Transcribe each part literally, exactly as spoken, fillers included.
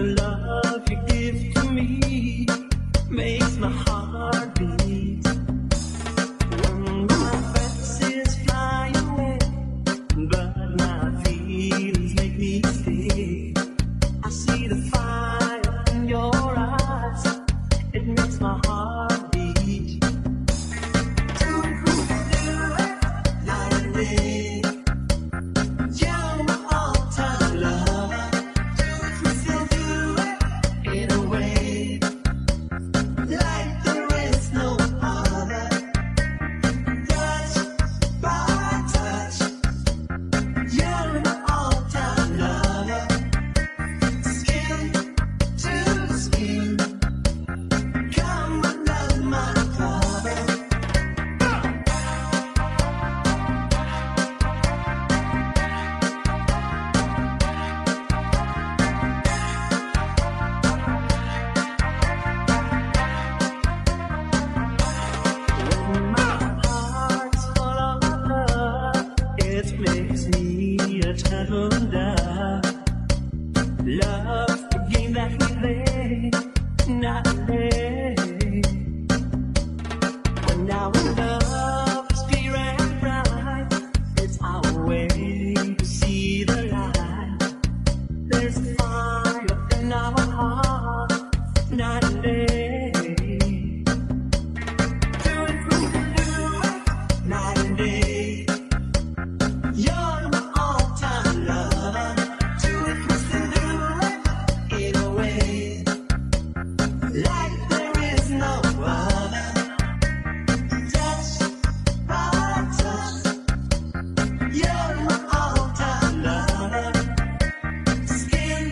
the love you give to me makes my heart beat. When my fancies fly away, but my feelings make me stay. I see the fire in your eyes, it makes my heart beat. Do it, do it, do it, like this. Love, the game that we play, not play. When now our love is clear and bright, it's our way to see the light. There's a fire in our heart, not play. Do it, do it, do it, night and day. You're my all-time lover. Like there is no other. Touch by touch, you're my all-time lover. Skin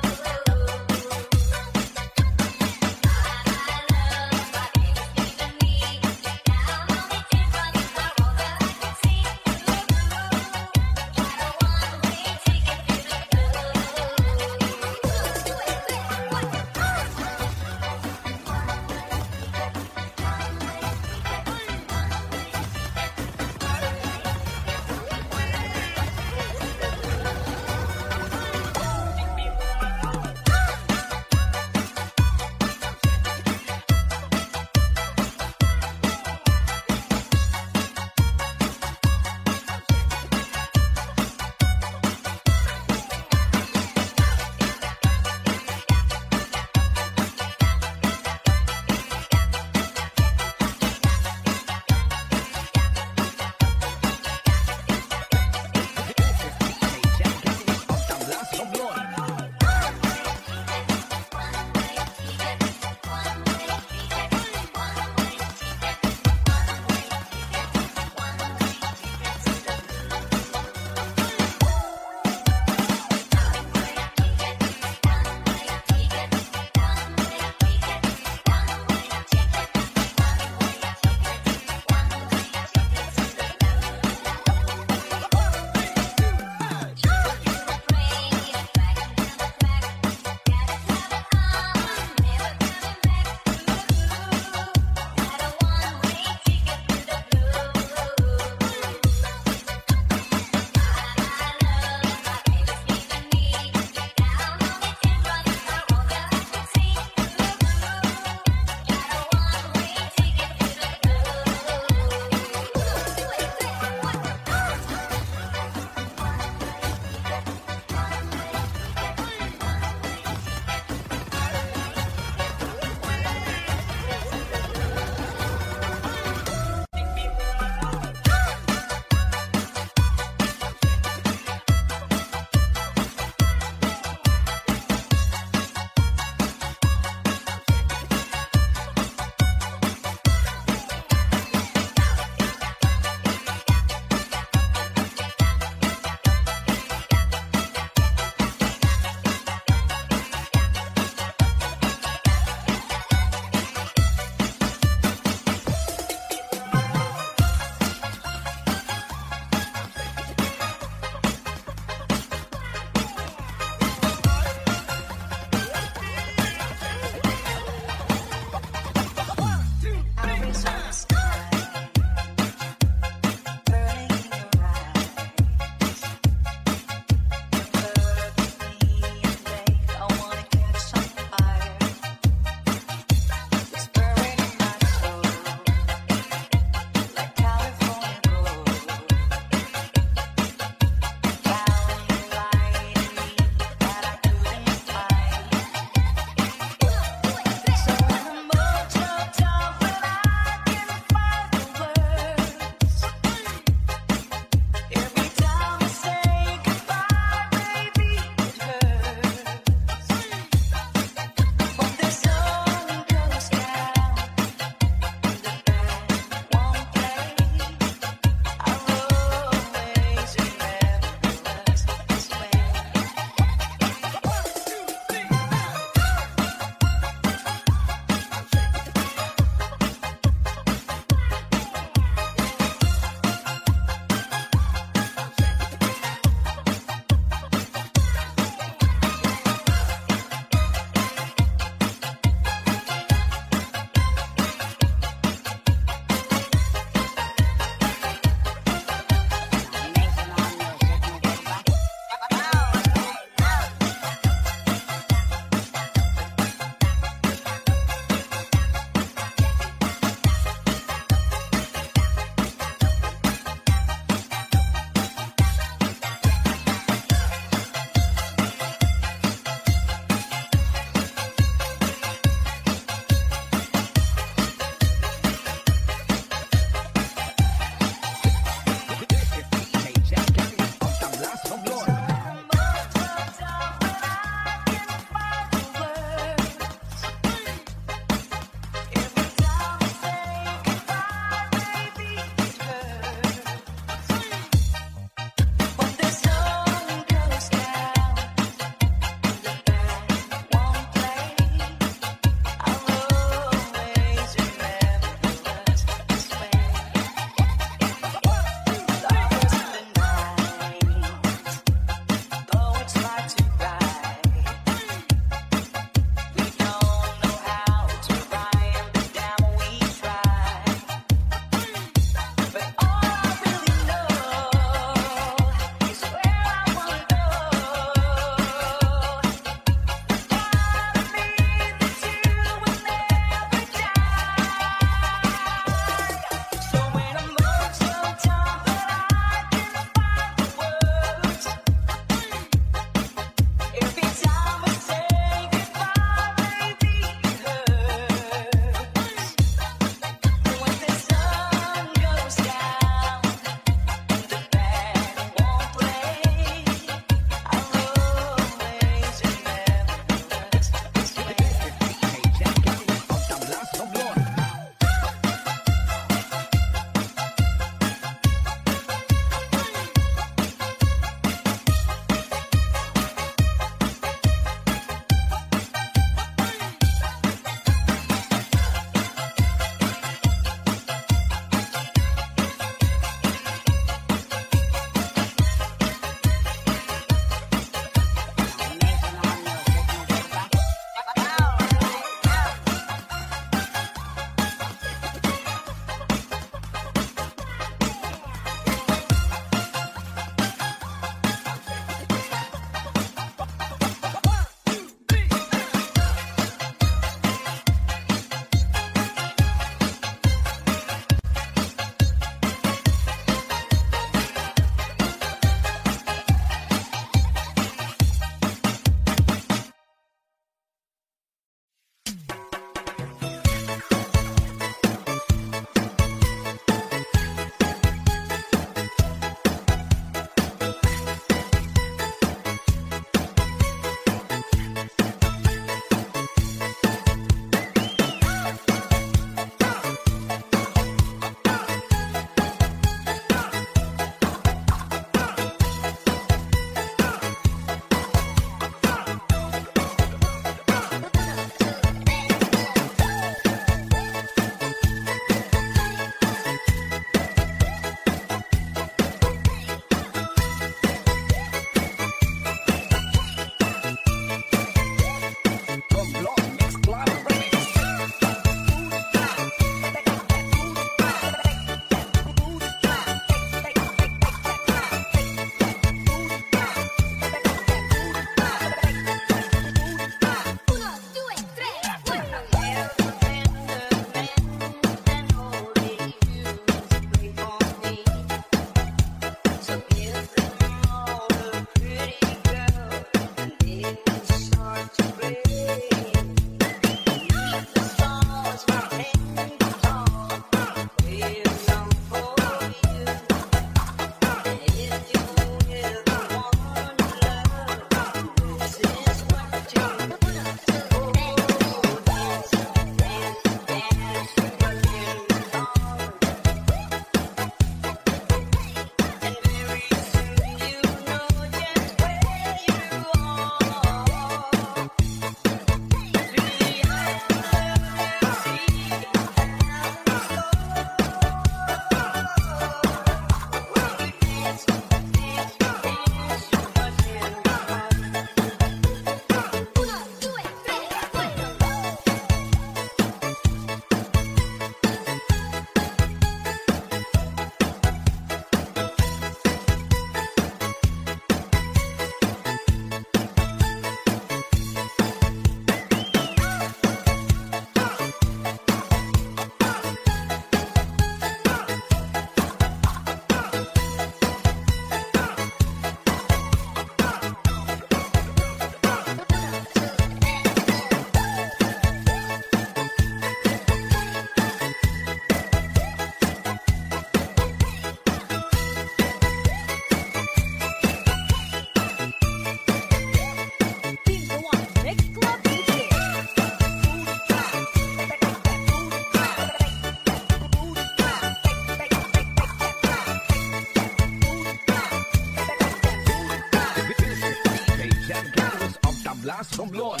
blonde.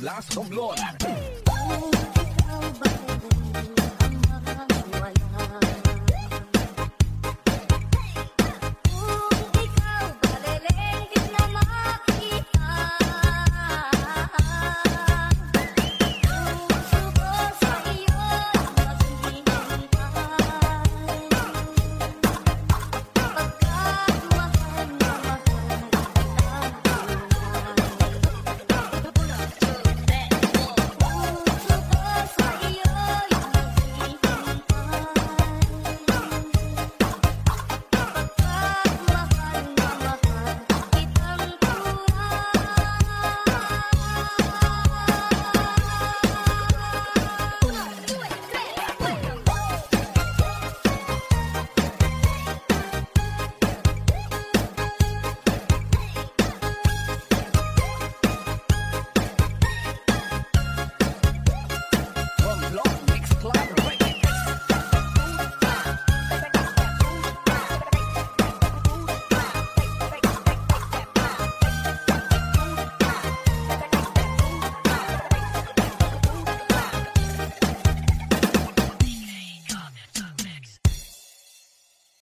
Last from Lord.